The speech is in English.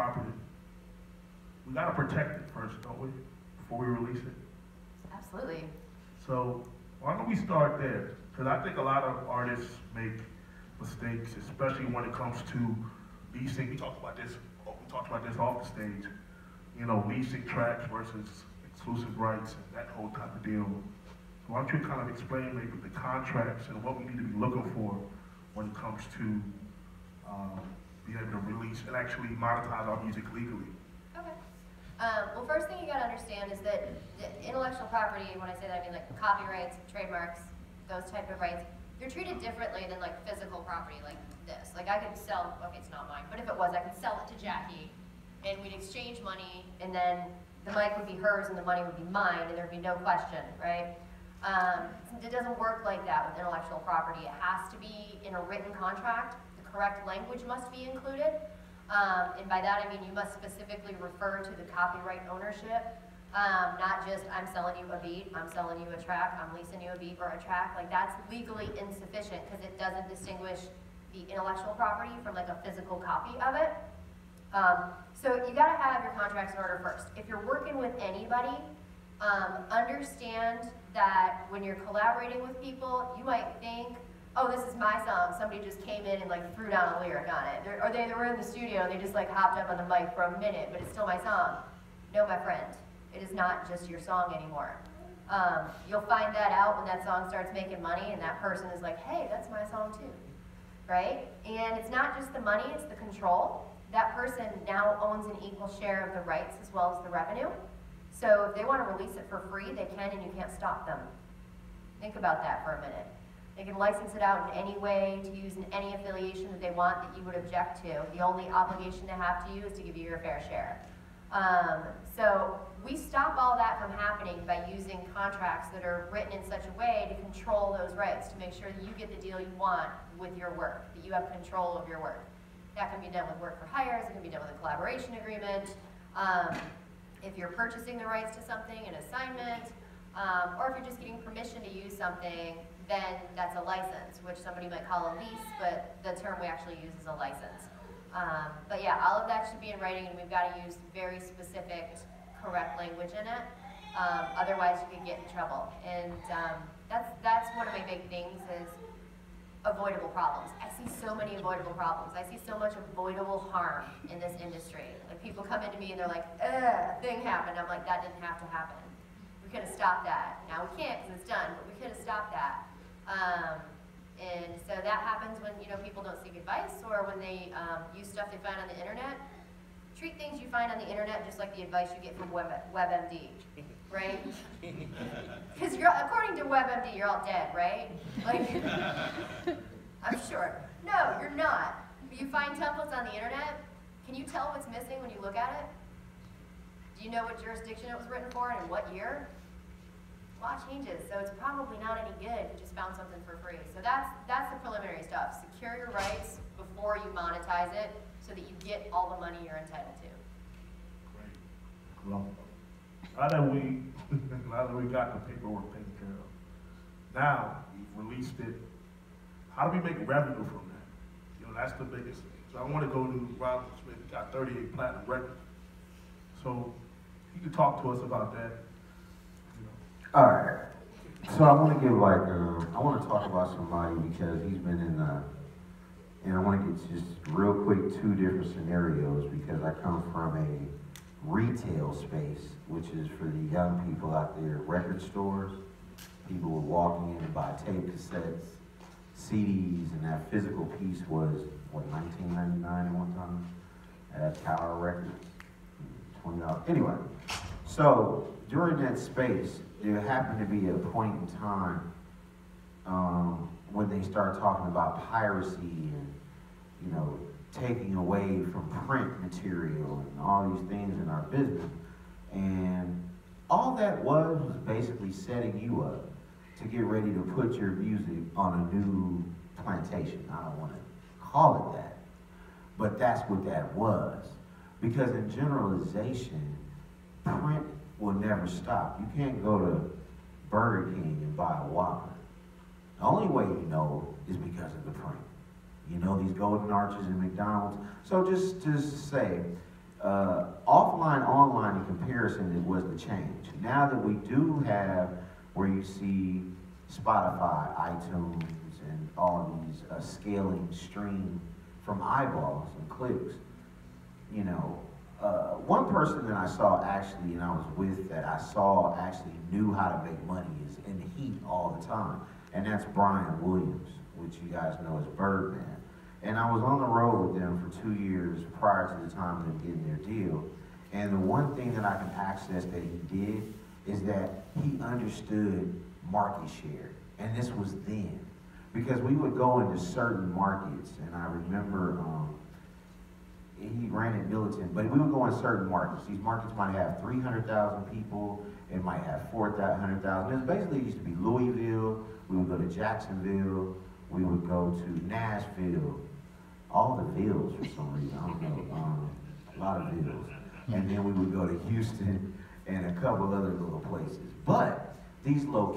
property, we gotta protect it first, don't we? Before we release it. Absolutely. So why don't we start there? Because I think a lot of artists make mistakes, especially when it comes to leasing. We talked about this off the stage. You know, leasing tracks versus exclusive rights and that whole type of deal. So why don't you kind of explain maybe the contracts and what we need to be looking for when it comes to being able to release and actually monetize our music legally. Okay. Well, first thing you gotta understand is that intellectual property, when I say that I mean like copyrights, trademarks, those type of rights, they're treated differently than like physical property like this. Like I could sell, okay, it's not mine, but if it was, I could sell it to Jackie and we'd exchange money and then the mic would be hers and the money would be mine and there'd be no question, right? It doesn't work like that with intellectual property. It has to be in a written contract. The correct language must be included. And by that I mean you must specifically refer to the copyright ownership, not just I'm selling you a beat, I'm selling you a track, I'm leasing you a beat or a track. Like that's legally insufficient because it doesn't distinguish the intellectual property from like a physical copy of it. So you gotta have your contracts in order first. If you're working with anybody, understand that when you're collaborating with people, you might think, oh, this is my song. Somebody just came in and like threw down a lyric on it. Or they were in the studio and they just like hopped up on the mic for a minute, but it's still my song. No, my friend, it is not just your song anymore. You'll find that out when that song starts making money and that person is like, hey, that's my song too, right? And it's not just the money, it's the control. That person now owns an equal share of the rights as well as the revenue. So if they want to release it for free, they can and you can't stop them. Think about that for a minute. They can license it out in any way, to use in any affiliation that they want that you would object to. The only obligation they have to you is to give you your fair share. So we stop all that from happening by using contracts that are written in such a way to control those rights, to make sure that you get the deal you want with your work, that you have control of your work. That can be done with work for hires, it can be done with a collaboration agreement. If you're purchasing the rights to something, an assignment, or if you're just getting permission to use something, then that's a license, which somebody might call a lease, but the term we actually use is a license. But yeah, all of that should be in writing, and we've got to use very specific, correct language in it. Otherwise, you could get in trouble. And that's one of my big things is avoidable problems. I see so many avoidable problems. I see so much avoidable harm in this industry. Like people come into me and they're like, ugh, a thing happened. I'm like, that didn't have to happen. We could have stopped that. Now we can't because it's done, but we could have stopped that. And so that happens when, you know, people don't seek advice or when they use stuff they find on the internet. Treat things you find on the internet just like the advice you get from WebMD, right? Because according to WebMD, you're all dead, right? Like, I'm sure. No, you're not. You find templates on the internet. Can you tell what's missing when you look at it? Do you know what jurisdiction it was written for and in what year? Law changes, so it's probably not any good. You just found something for free. So that's the preliminary stuff. Secure your rights before you monetize it, so that you get all the money you're entitled to. Great. Well, now that we got the paperwork taken care of, now we've released it. How do we make revenue from that? You know, that's the biggest thing. So I want to go to Robert Smith. He got 38 platinum records. So you can talk to us about that. You know. All right. So I want to give like I want to talk about somebody because he's been in the. And I want to get just real quick two different scenarios because I come from a retail space, which is for the young people out there, record stores. People were walking in to buy tape cassettes, CDs, and that physical piece was, what, $19.99 at one time? At Tower Records, $20. Anyway, so during that space, there happened to be a point in time when they start talking about piracy and, you know, taking away from print material and all these things in our business. And all that was basically setting you up to get ready to put your music on a new plantation. I don't want to call it that, but that's what that was. Because in generalization, print will never stop. You can't go to Burger King and buy a Whopper. The only way you know is because of the print. You know these golden arches in McDonald's. So just to say, offline, online in comparison, it was the change. Now that we do have where you see Spotify, iTunes, and all of these scaling stream from eyeballs and clicks, you know, one person that I saw actually, and I was with, that I saw actually knew how to make money is in the heat all the time, and that's Brian Williams, which you guys know as Birdman. And I was on the road with them for 2 years prior to the time of them getting their deal. And the one thing that I can access that he did is that he understood market share. And this was then. Because we would go into certain markets, and I remember he ran at Militant, but we would go in certain markets. These markets might have 300,000 people, it might have 400,000. It basically used to be Louisville, we would go to Jacksonville, we would go to Nashville, all the Villes for some reason, I don't know, a lot of Villes. And then we would go to Houston and a couple other little places. But these locations